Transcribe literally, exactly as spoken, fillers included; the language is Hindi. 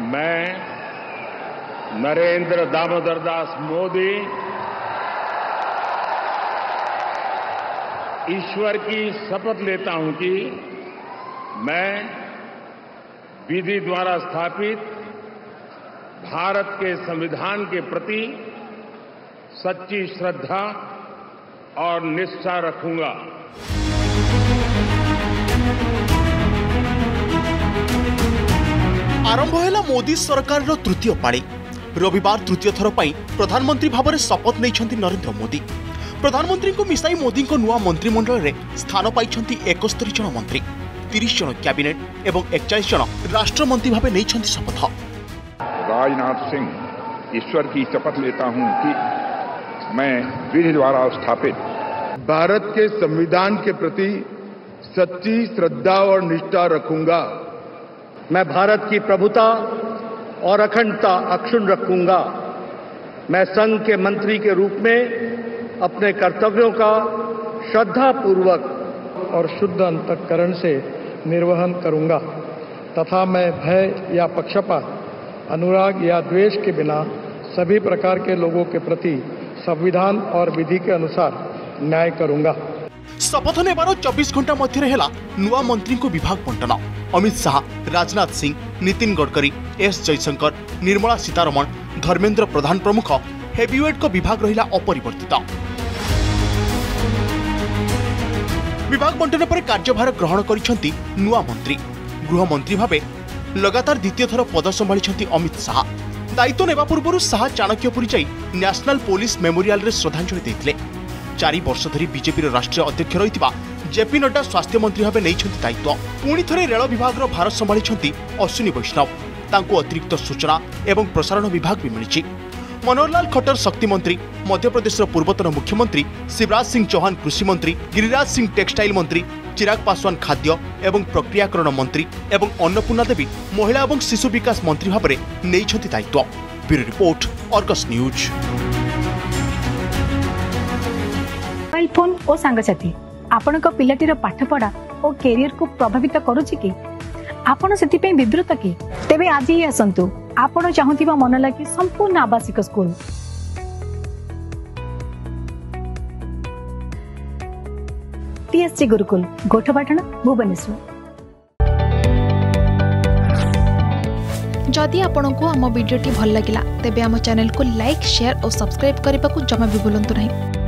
मैं नरेंद्र दामोदरदास मोदी ईश्वर की शपथ लेता हूं कि मैं विधि द्वारा स्थापित भारत के संविधान के प्रति सच्ची श्रद्धा और निष्ठा रखूंगा। आरंभ है मोदी सरकार तृतीय पाड़ी। रविवार तृतीय थर पर प्रधानमंत्री भाव में शपथ नहीं नरेंद्र मोदी। प्रधानमंत्री को मिसाई मोदी को नुआ मंत्रिमंडल में स्थान पाई एकस्तरी जन मंत्री, तीस जन कैबिनेट एवं एकचाश जन राष्ट्रमंत्री भाव नहीं शपथ। राजनाथ सिंह ईश्वर की शपथ लेता हूं कि मैं विधि द्वारा स्थापित भारत के संविधान के प्रति सच्ची श्रद्धा और निष्ठा रखूंगा। मैं भारत की प्रभुता और अखंडता अक्षुण रखूंगा। मैं संघ के मंत्री के रूप में अपने कर्तव्यों का श्रद्धापूर्वक और शुद्ध अंतःकरण से निर्वहन करूंगा तथा मैं भय या पक्षपात, अनुराग या द्वेष के बिना सभी प्रकार के लोगों के प्रति संविधान और विधि के अनुसार न्याय करूंगा। शपथ ने चौबीस घंटा मध्य नुआ मंत्री को विभाग बंटन। अमित शाह, राजनाथ सिंह, नितिन गडकरी, एस जयशंकर, निर्मला सीतारमण, धर्मेंद्र प्रधान प्रमुख हेवीवेट को विभाग रहिला अपरिवर्तित। विभाग बंटन पर कार्यभार ग्रहण करिसेंती नुआ मंत्री। गृह मंत्री भावे लगातार द्वितीय थर पद संभाली अमित शाह। दायित्व नेबा पूर्व शाह चाणक्यपुरी जाई नेशनल पुलिस मेमोरियल में श्रद्धांजलि देथिले। चार वर्ष धरी बीजेपी राष्ट्रीय अध्यक्ष रही जेपी नड्डा स्वास्थ्य मंत्री भाव नहीं दायित्व। पुणी थे रेल विभाग भार संभाली अश्विनी वैष्णव। तांको अतिरिक्त सूचना एवं प्रसारण विभाग भी मिली। मनोहरलाल खट्टर शक्ति मंत्री। मध्यप्रदेश पूर्वतन मुख्यमंत्री शिवराज सिंह चौहान कृषि मंत्री। गिरिराज सिंह टेक्सटाइल मंत्री। चिराग पासवान खाद्य एवं प्रक्रियाकरण मंत्री एवं अन्नपूर्णा देवी महिला एवं शिशु विकास मंत्री भाव में नहीं दायित्व। Bureau report, Argus news. Phone और सांगसाथी आपण को पिलाटीर पाठपढ़ा और कैरियर को प्रभावित करूची कि आपण सेति पे विद्रुत कि तेबे आज ही आसंतु आपण चाहूतिबा मनलाकी संपूर्ण आवासिक स्कूल। टीएससी गुरुकुल, गोठपाटण, भुवनेश्वर। जदि आपंको आम भिडी भल लगा तेब आम चैनल को लाइक, शेयर और सब्सक्राइब करने को जमा भी भूलु नहीं।